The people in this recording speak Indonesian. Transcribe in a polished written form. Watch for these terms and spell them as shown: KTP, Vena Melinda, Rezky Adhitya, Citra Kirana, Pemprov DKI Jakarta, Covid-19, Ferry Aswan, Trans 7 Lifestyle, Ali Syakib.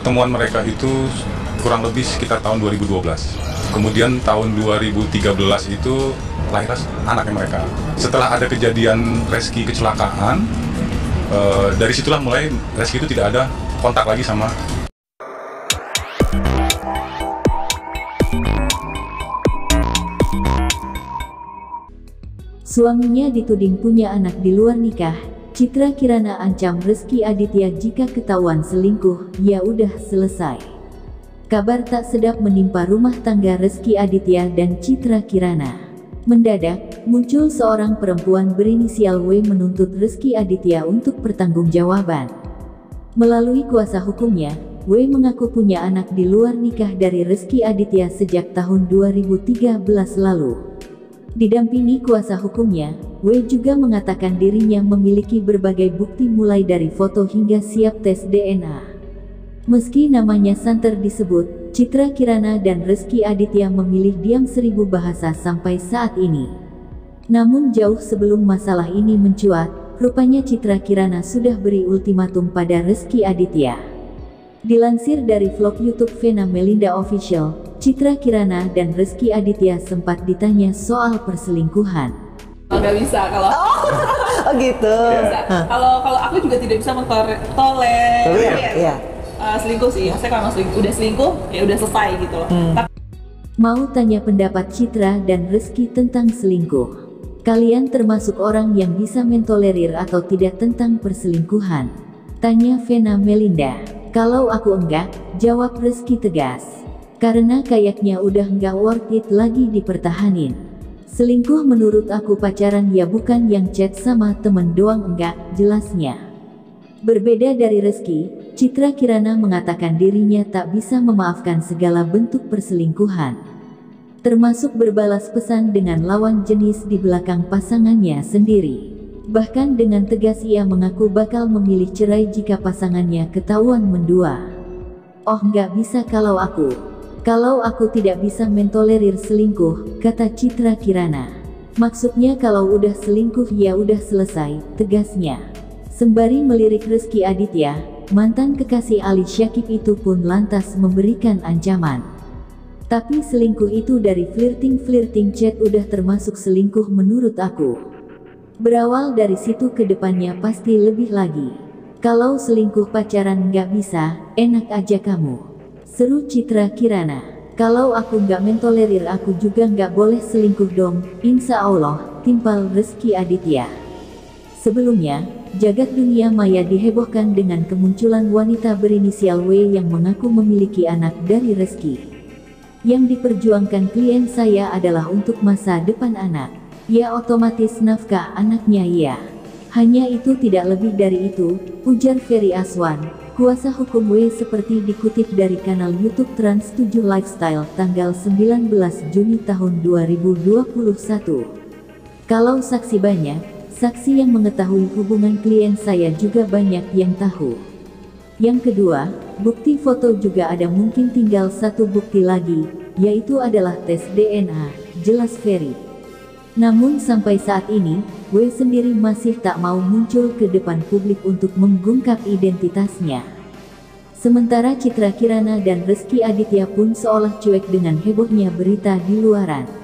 Temuan mereka itu kurang lebih sekitar tahun 2012. Kemudian tahun 2013 itu lahirlah anaknya mereka. Setelah ada kejadian Rezky kecelakaan, dari situlah mulai Rezky itu tidak ada kontak lagi sama. Suaminya dituding punya anak di luar nikah. Citra Kirana ancam Rezky Adhitya jika ketahuan selingkuh, ya udah selesai. Kabar tak sedap menimpa rumah tangga Rezky Adhitya dan Citra Kirana. Mendadak, muncul seorang perempuan berinisial W menuntut Rezky Adhitya untuk pertanggungjawaban. Melalui kuasa hukumnya, W mengaku punya anak di luar nikah dari Rezky Adhitya sejak tahun 2013 lalu. Didampingi kuasa hukumnya, W juga mengatakan dirinya memiliki berbagai bukti mulai dari foto hingga siap tes DNA. Meski namanya santer disebut, Citra Kirana dan Rezky Adhitya memilih diam seribu bahasa sampai saat ini. Namun jauh sebelum masalah ini mencuat, rupanya Citra Kirana sudah beri ultimatum pada Rezky Adhitya. Dilansir dari vlog YouTube Vena Melinda Official, Citra Kirana dan Rezky Adhitya sempat ditanya soal perselingkuhan. Nggak bisa kalau... Oh gitu? Yeah. Kalau aku juga tidak bisa mentolerir selingkuh sih. Saya kalau udah selingkuh, ya udah selesai gitu loh. Mau tanya pendapat Citra dan Rezky tentang selingkuh. Kalian termasuk orang yang bisa mentolerir atau tidak tentang perselingkuhan? Tanya Vena Melinda. Kalau aku enggak, jawab Rezky tegas. Karena kayaknya udah nggak worth it lagi dipertahanin. Selingkuh menurut aku pacaran ya, bukan yang chat sama temen doang, enggak, jelasnya. Berbeda dari Rezky, Citra Kirana mengatakan dirinya tak bisa memaafkan segala bentuk perselingkuhan. Termasuk berbalas pesan dengan lawan jenis di belakang pasangannya sendiri. Bahkan dengan tegas ia mengaku bakal memilih cerai jika pasangannya ketahuan mendua. Oh nggak bisa kalau aku. Kalau aku tidak bisa mentolerir selingkuh, kata Citra Kirana. Maksudnya kalau udah selingkuh ya udah selesai, tegasnya. Sembari melirik Rezky Adhitya, mantan kekasih Ali Syakib itu pun lantas memberikan ancaman. Tapi selingkuh itu dari flirting-flirting chat udah termasuk selingkuh menurut aku. Berawal dari situ ke depannya pasti lebih lagi. Kalau selingkuh pacaran nggak bisa, enak aja kamu. Seru Citra Kirana. Kalau aku nggak mentolerir, aku juga nggak boleh selingkuh dong, insya Allah, timpal Rezky Adhitya. Sebelumnya, jagat dunia maya dihebohkan dengan kemunculan wanita berinisial W yang mengaku memiliki anak dari Rezky. Yang diperjuangkan klien saya adalah untuk masa depan anak. Ya otomatis nafkah anaknya ya. Hanya itu tidak lebih dari itu, ujar Ferry Aswan. Kuasa hukum W seperti dikutip dari kanal YouTube Trans 7 Lifestyle tanggal 19 Juni tahun 2021. Kalau saksi banyak, saksi yang mengetahui hubungan klien saya juga banyak yang tahu. Yang kedua, bukti foto juga ada, mungkin tinggal satu bukti lagi, yaitu adalah tes DNA, jelas Ferry. Namun sampai saat ini, W sendiri masih tak mau muncul ke depan publik untuk mengungkap identitasnya. Sementara Citra Kirana dan Rezky Adhitya pun seolah cuek dengan hebohnya berita di luaran.